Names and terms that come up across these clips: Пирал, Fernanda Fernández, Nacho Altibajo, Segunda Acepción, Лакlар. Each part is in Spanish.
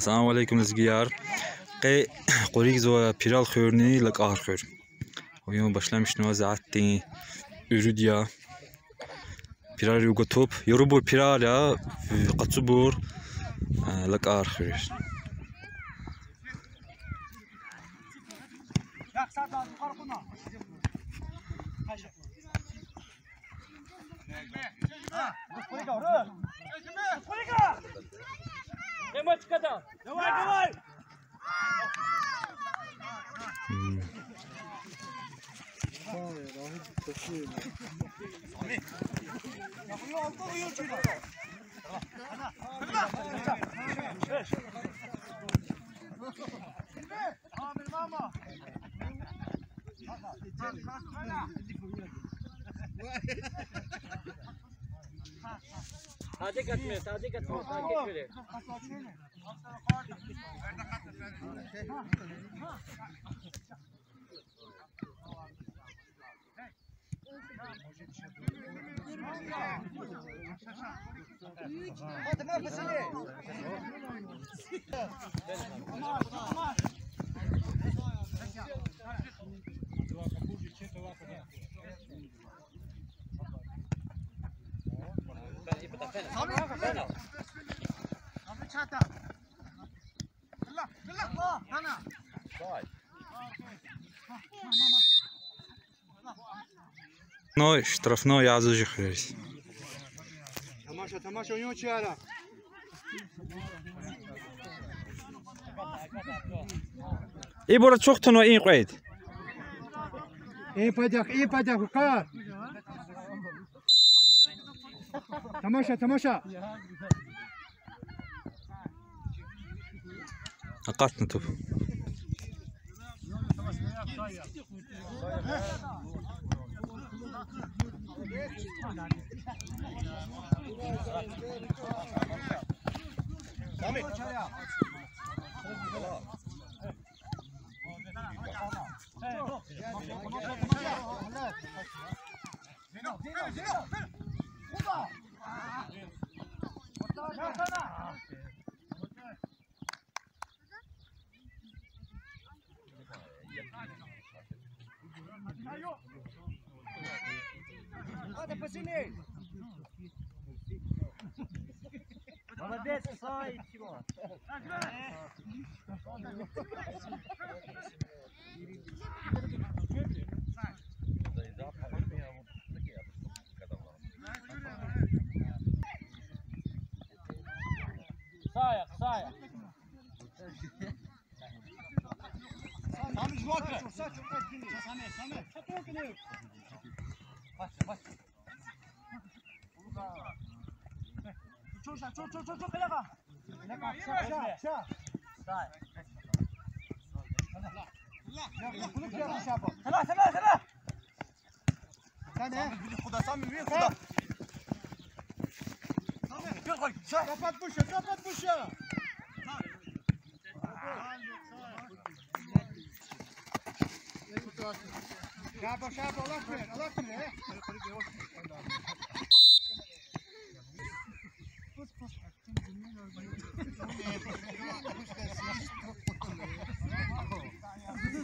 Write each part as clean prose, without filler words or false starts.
سلام علیکم لزگیار قی قریق و پیرال خور نی لک آخر خور. ویوم باشلمش نوازعتی اردیا پیرال یوگو توپ یروبور پیرال یا قطبور لک آخر خور. Hadi katme, hadi katme, hadi göre. Но штрафной я зажихаюсь. Тамаша, Тамаша, у него чара. И борт чухту но инкует. И подяг, кар. Тамаша, Тамаша. Аккуратно тут. Молодец, Слава, чего? Сая, Сая. Там жвака. Саме, саме. Сатокинев. Вася, Вася. Чо, чо, чо, чо, чо, пляга. Пляга, ща, ща. Дай. Я буду тебя щапа. Сана, сана, сана. Сана, куда сами вин, куда? Сана, бегай, ща. Капат буша. Щапа, щапа, лакme, э.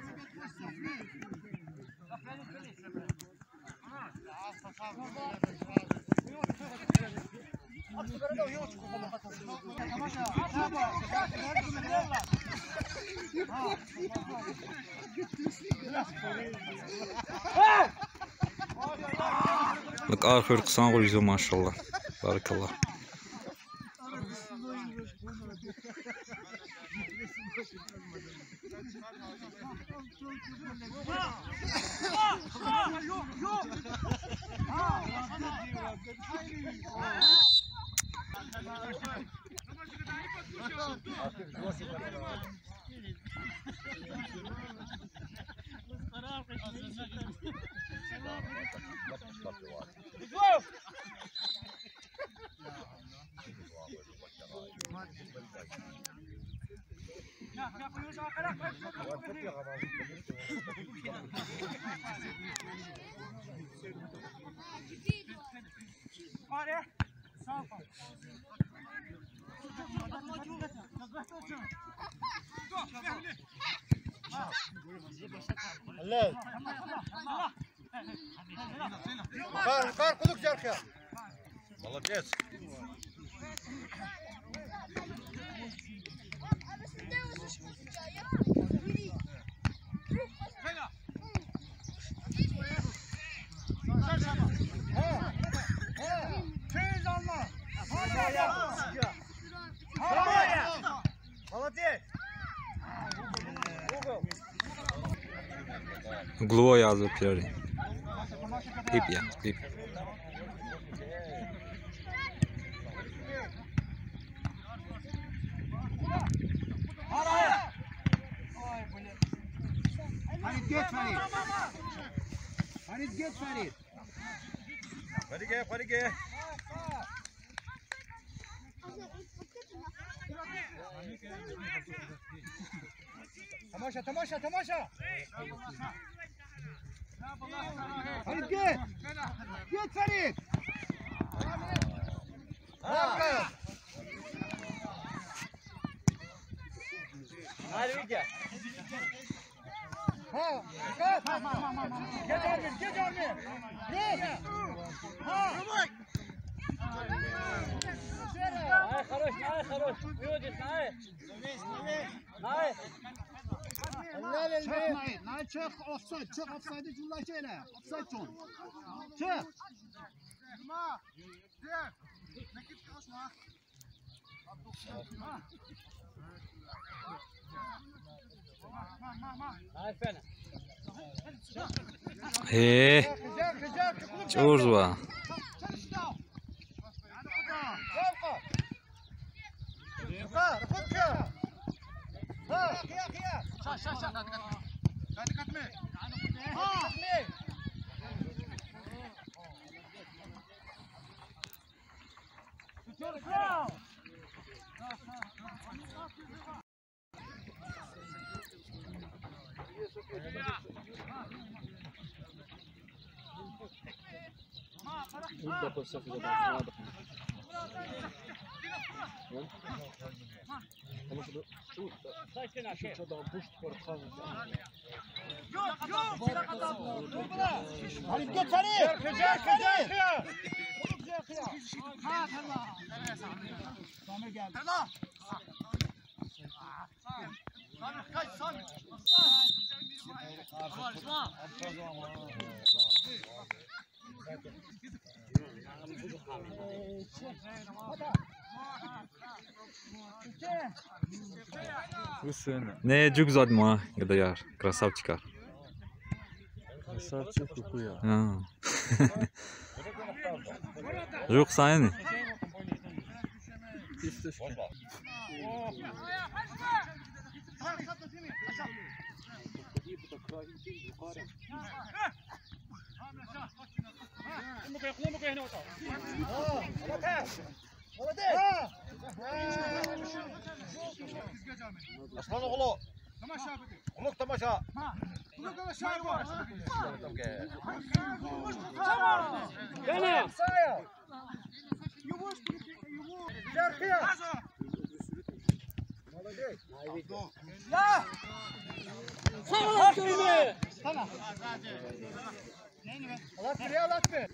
لك آخر قصان غلزوا ما شاء الله بارك الله. Молодец. Углу язу пьяли. Пипья, пипья. Тамаша, тамаша, тамаша! Farid git! Git Farid! Hadi gel. Ha, gel. Gel Armin, gel Armin. Gel. Ha. Ay хорош, ay хорош. Uyudun, ay. Ay. Çıkmayın, lan çık, offside, çık, offside'ı cüllak eyle, offside çol. Çık. Durma, gel. Mekit kaçma. Heee. Çorba. Yukarı, yukarı. Ha, kıya, kıya. Şah, şah, şah. Hadi katme. Ha, katme. Tutuyor, kral. Ne çok güzel ma ya da yar krasavçıkar. Krasavçık kukuya. Ha. Çok sayın. أصلاً غلو. تماشى بدي. غلوك تماشى. ما. غلوك تماشى واش. جنى. يوش يوش. جاركيا. لا. سلام كريم. سلام. لا تريا لا تري.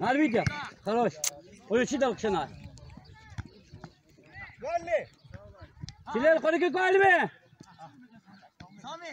Арвидя, хорош. Улучши долгшина. Голли. Силер, корики голли. Сами.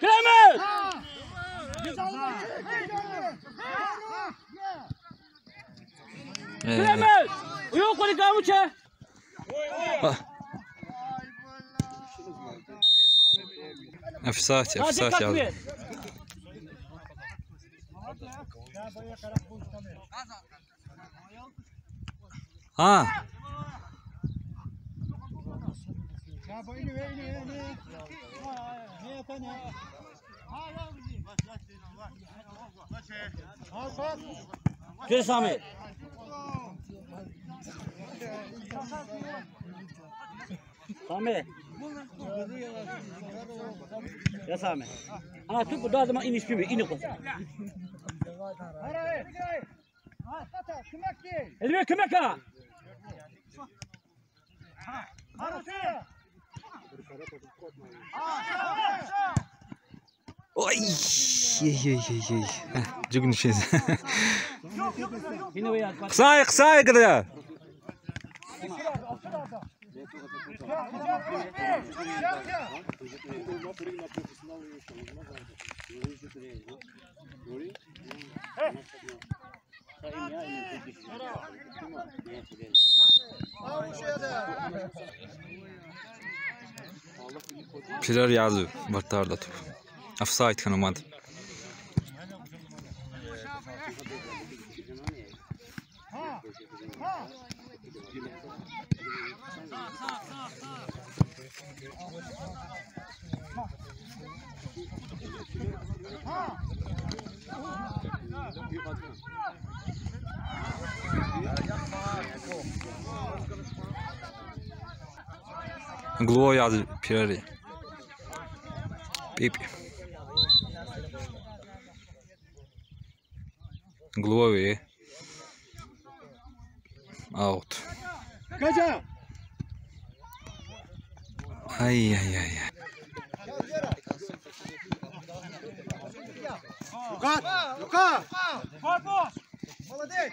Кремль! Кремль! Уйо, коллега, муче! Офсайд, офсайд, я. А. Ты самый. Самый. Я самый. А ты куда дома и не спи, и не кушай. Эльве, кмека. Ой, ей-ей-ей-ей. Жүгінішіз. Қысай, қысай, қыды. Пирал язды, бартарда тур. Офсайд ханумад. Гло язды, пирали. Пипи. Глови. Аут. Ай-яй-яй. Лука! Лука! Молодец!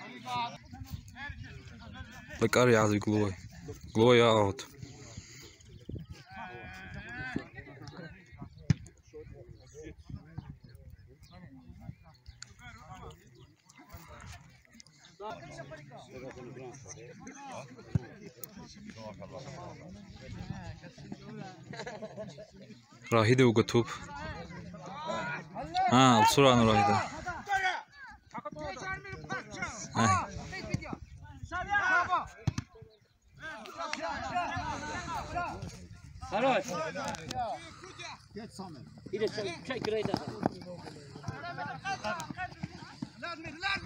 Лакlар язык глой. Глой аут. راهيده وقطوب اه بسرعه انا راهيده خلاص يا سامر ايده تشيك ريده لازم لازم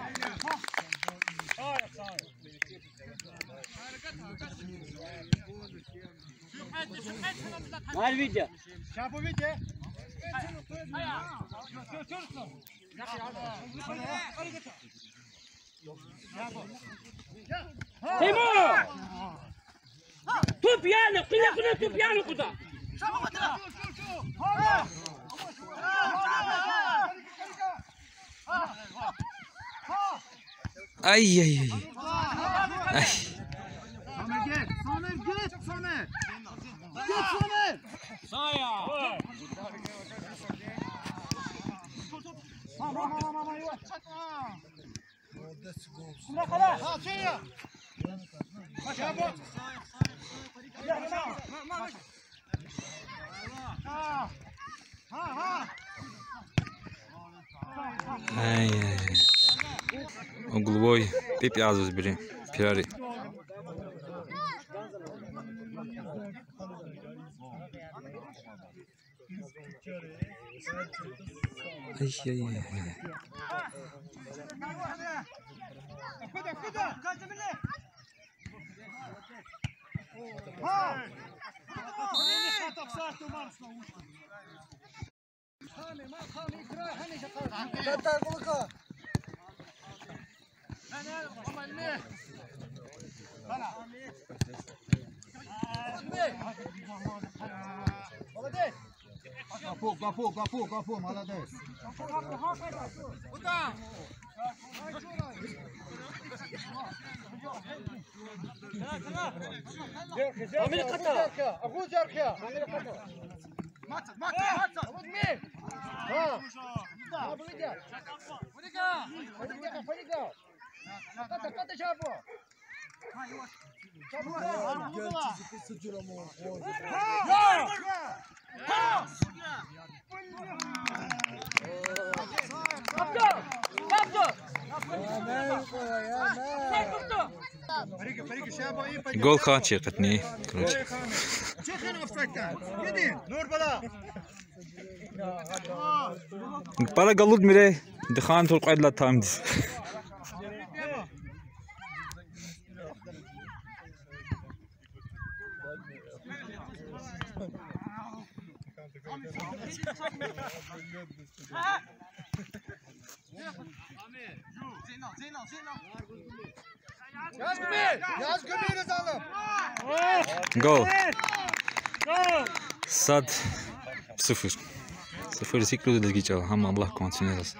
Ay, ay, ay. Ay. Угловой пипязу сбери, пирари. Гапу, молодец. Куда? Gol kaç yakıtni? Para galut mire, dihan tur kaydla tamdiz. Gol. Sad sıfır. Sıfır sikludu da geçer. Ham Allah kontine etsin.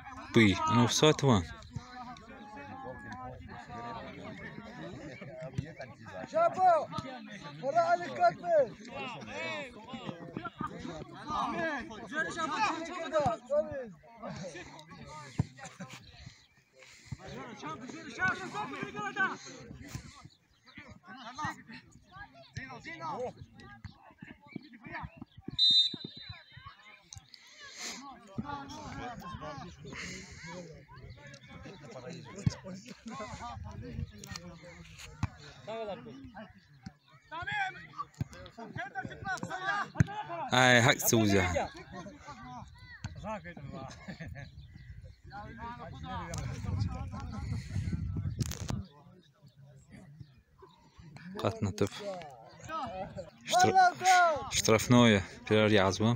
B and offside 1. Ay hak sözü. Katnatıp штрафное birer yazma.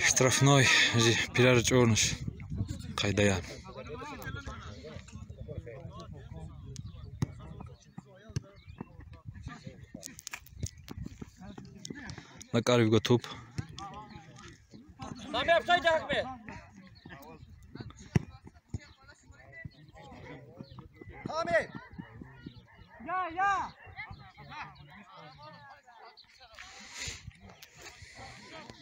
Штрафной Пирал Чорныш Кайдая. Лакlар готов.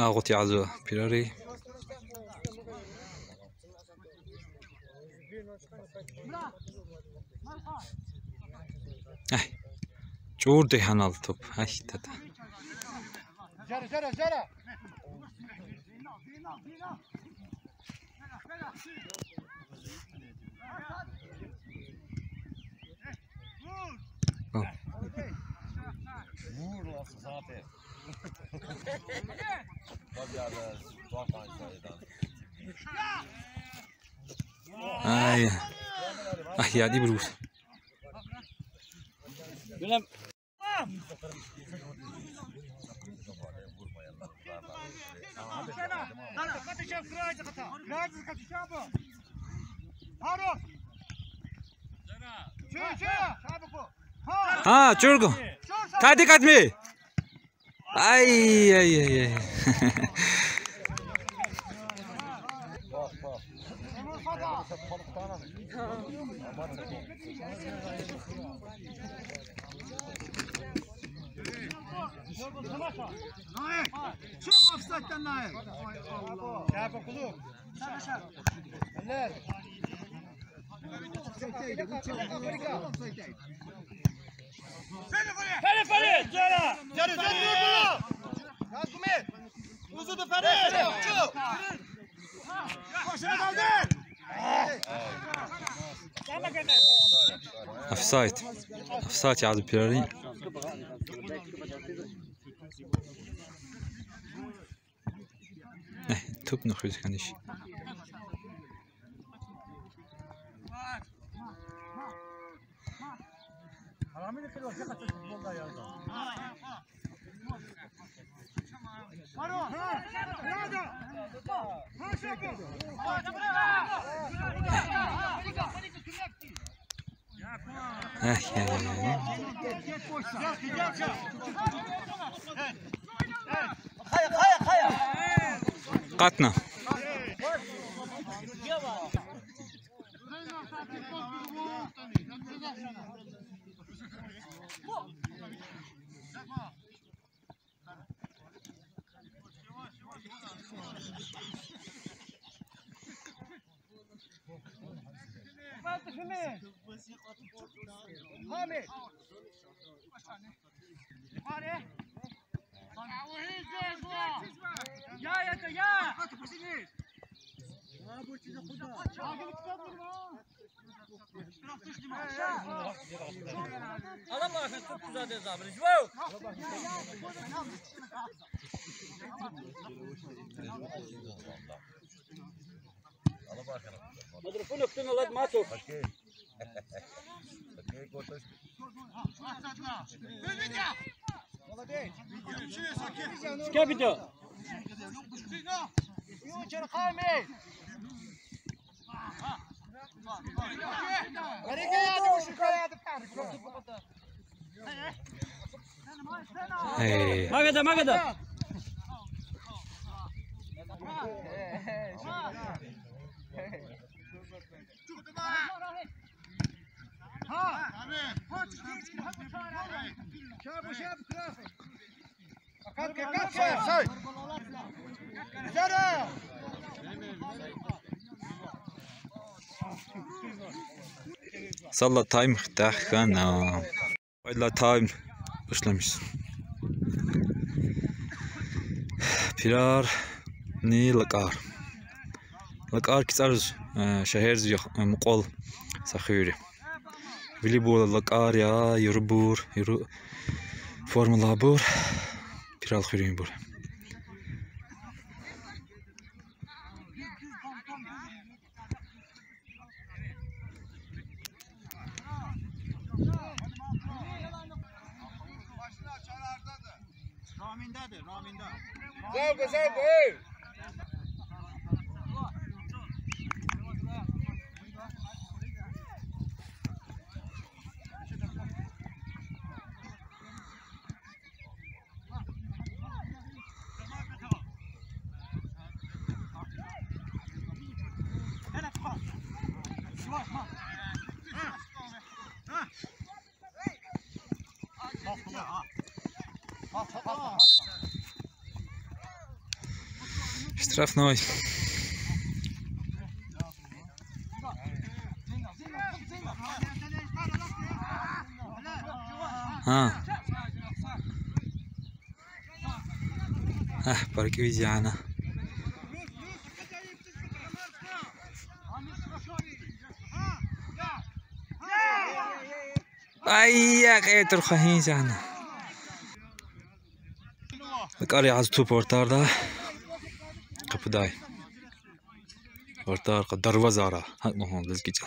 أغطي عزوة بيراري أي جوردي حنال توب أي تتا جرى جرى جرى Ay, ay, ya di bruce. Ah, Churgo. Tadi katmi. Ay, ay, ay, ay. Offside. Offside على البيراري. توب نخرج كنيش. قطنا Я, это я! Алабахна, тут туда не забрать. Мадрофон, кто на лад матов? Окей, готов. Вы меня! Молодец! Скапито! Ючер Хами! Магада, Магада! Salla time ختاخنا ولا time başlamış. Pirar ni Laclár. Laclár kisarız şehirci mukal sahiri. Voleybol Laclár ya yürübur yürü formula bur Piral xürüyün bur. Штрафной. Парквизиана. Ай, какая турханизиана. Кари аз туп ортарда. Kapıday. Orta arka darvaza ara. Haklıhan düzgücü.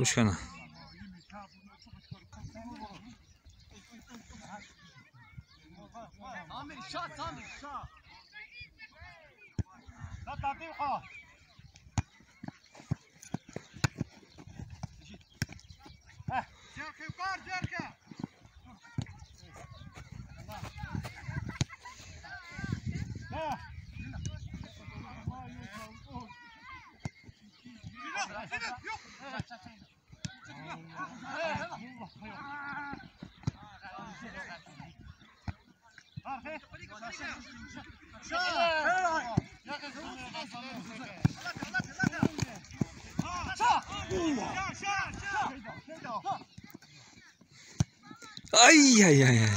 Uşkana. Ay ay ay ay.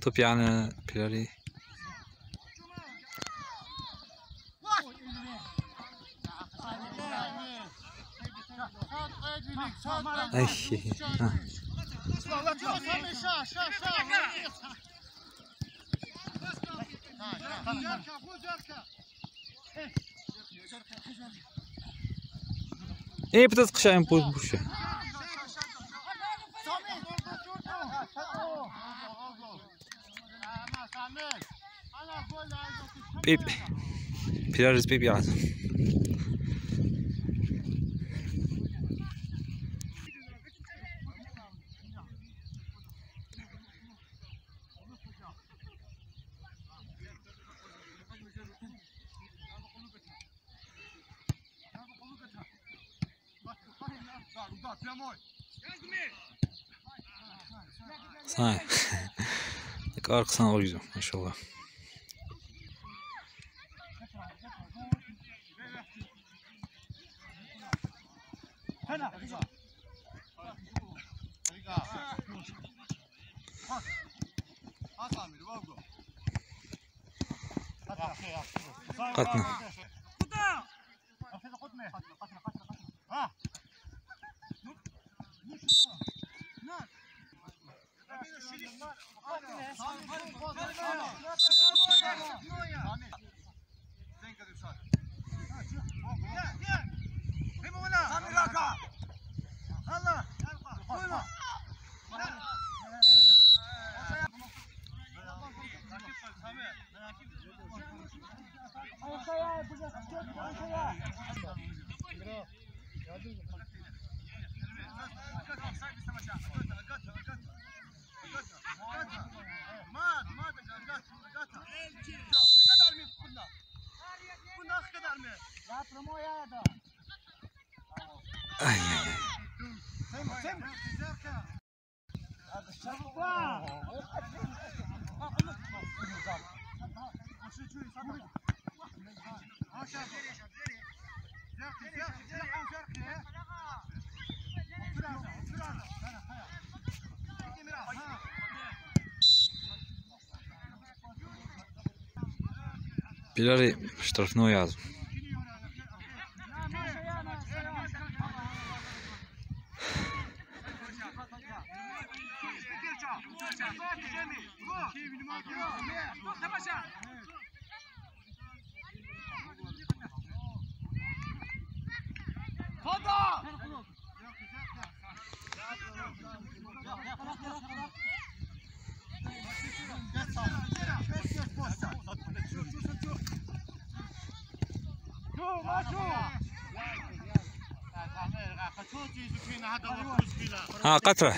Top yani Piral'i. ايه بتسقش عين بوشة بيبي بيرارز بيبي عازم Say. Dik arkasına doğru gidiyorum inşallah. Katna. Пирали штрафной яз. ها قطرة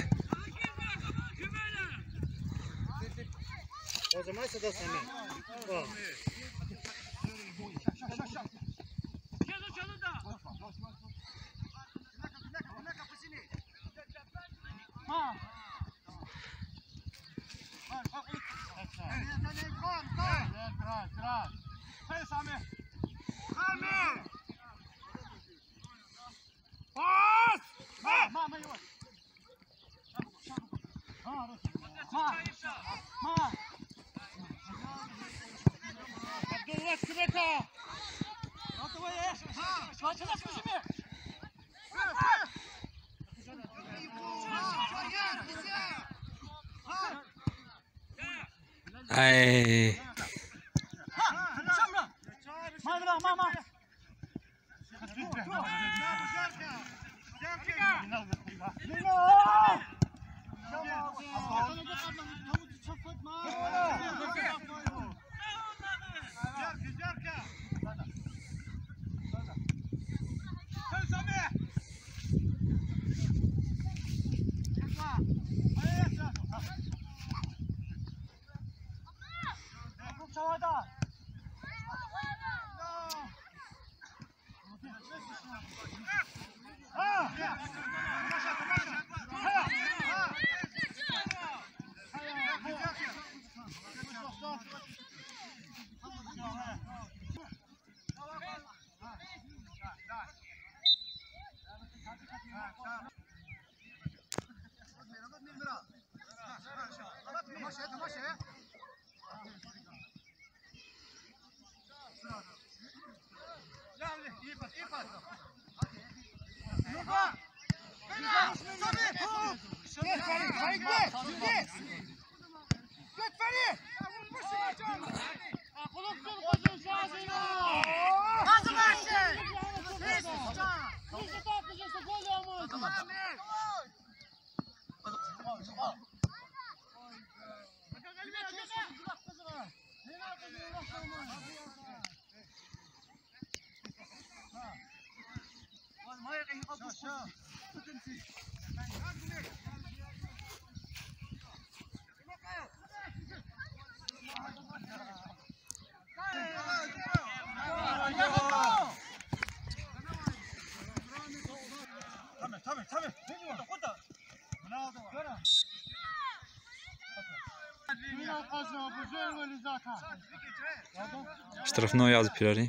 Ay. Ah! Штрафной аз Пирали.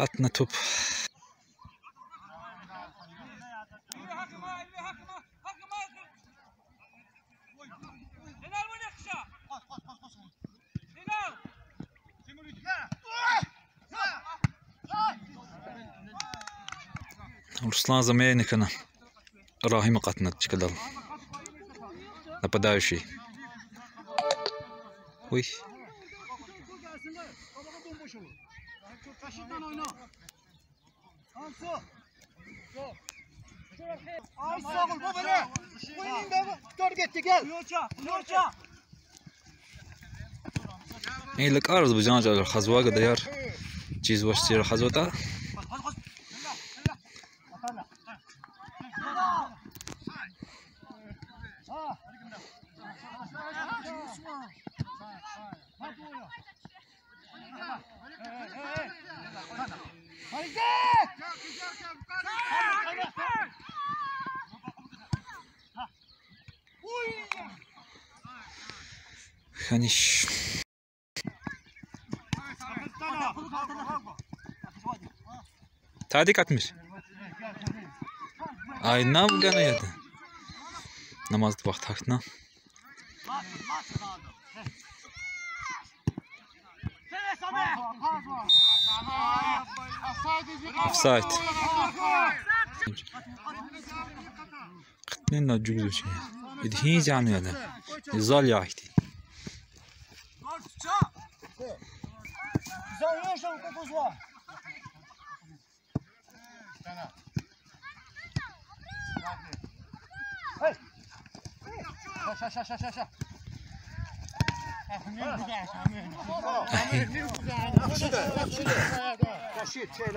قطنا توب رسلان زمينك أنا راهي مقطنا تشكل ضل نبدأ شيء وي إيه لك أرض بجانج على الخزوة قد يار جيز واش تصير الخزوة تاع خانيش تعديك عتمش اي نام قنايات نماز وقت حقنا اوفسايد قتلنا جوجو شي يدهي جامي هذا يزال يا اختي زاوية شو كفوزوا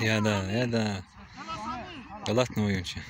Я да. Galaklı oyuncu.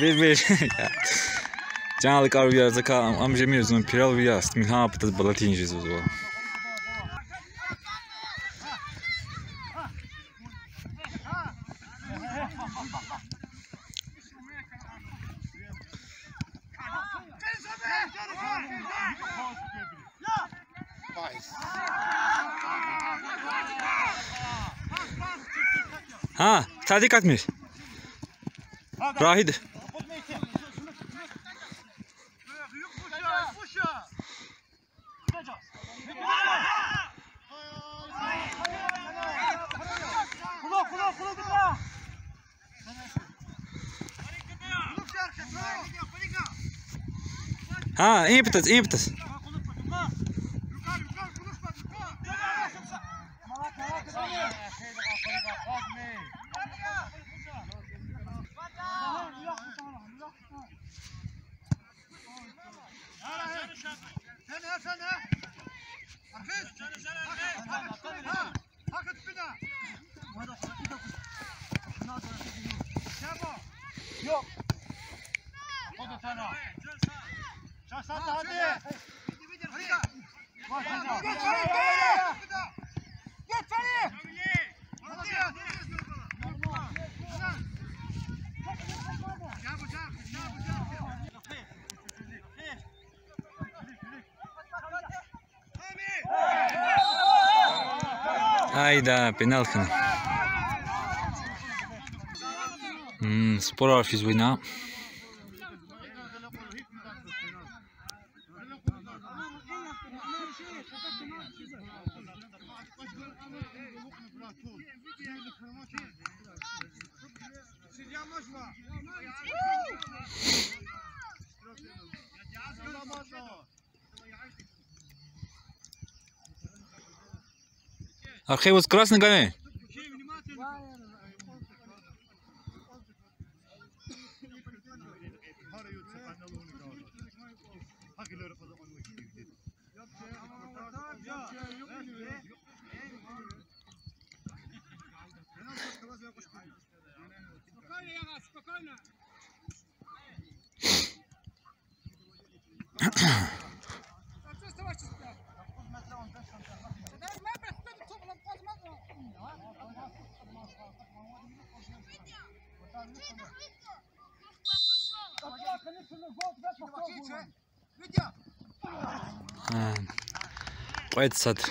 Bir Canlıklar biraz da kalan amca mezun Piral biraz mihaptız balatinjiz o zaman. Ha, tadik atmış. Rahid. Ha, impetus. Ayda penaltı. Spor arşiz bina. Архей, вот красный гоняй. Спокойно, спокойно. Kaçsat.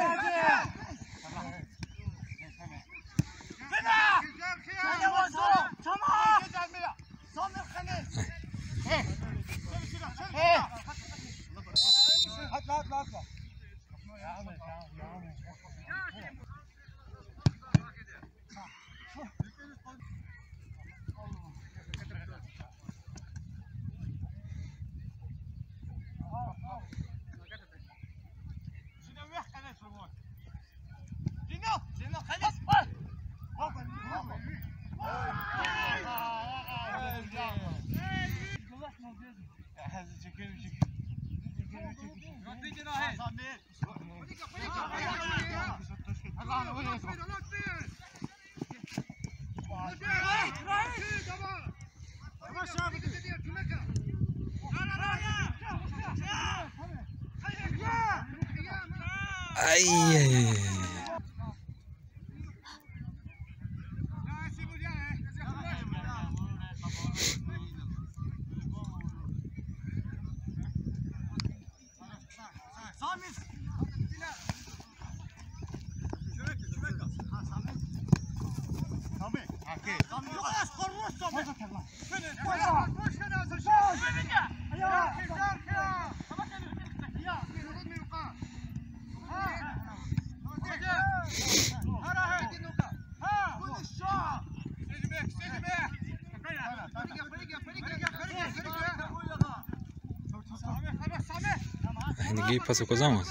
Ninguém passou com as mãos.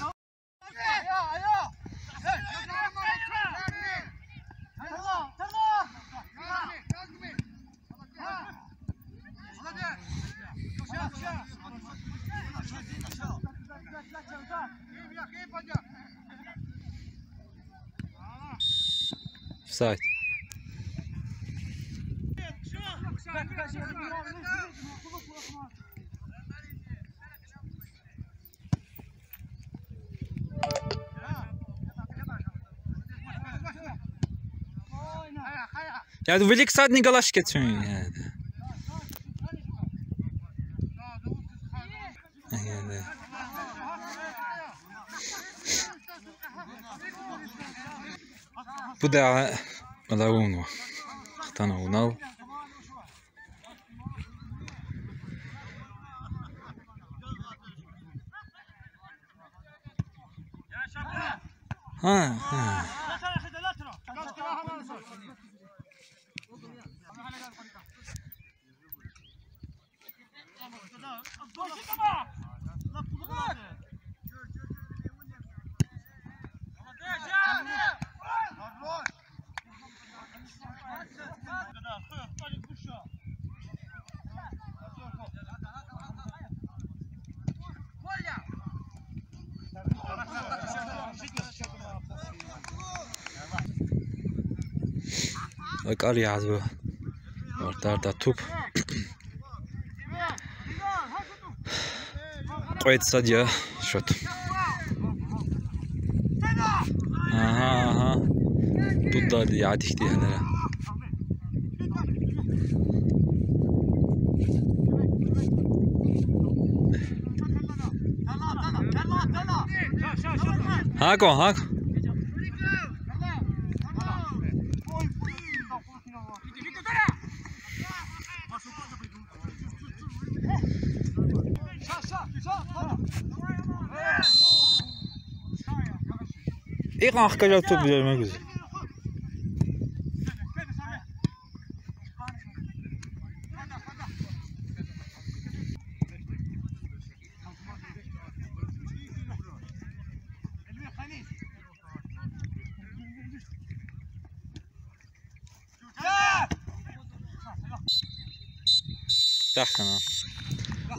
Sai. Ya da velik sadni galaş geçiyor yani. Yani. Bu da alağunu. Tana unal. Ha. Like Ariadne. Դարտաթուփ Qoytsadya shot. Aha. Тут дали ядих дигнера. Hako. İlk arkadaşlar top görmek güzel. تحكنا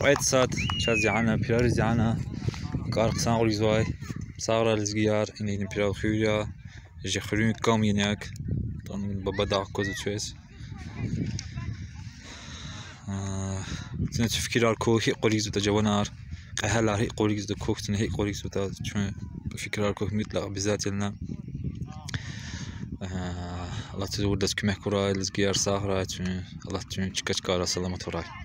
وقت سات شاز جعنا بيرار جعنا كارق سانغول زواي صغار الزجيار إني بيرار خيويا جخرون كام يناك طن بابا داع كوزت شويس تنا تفكير الكو هي قريز وتجوانار أهل هي قريز الكو تنا هي قريز وتشو بفكر الكو مطلق بذات لنا الله تزود دسك مهكورا الزجيار صغرات الله تجمع كتكارا سلامة وراي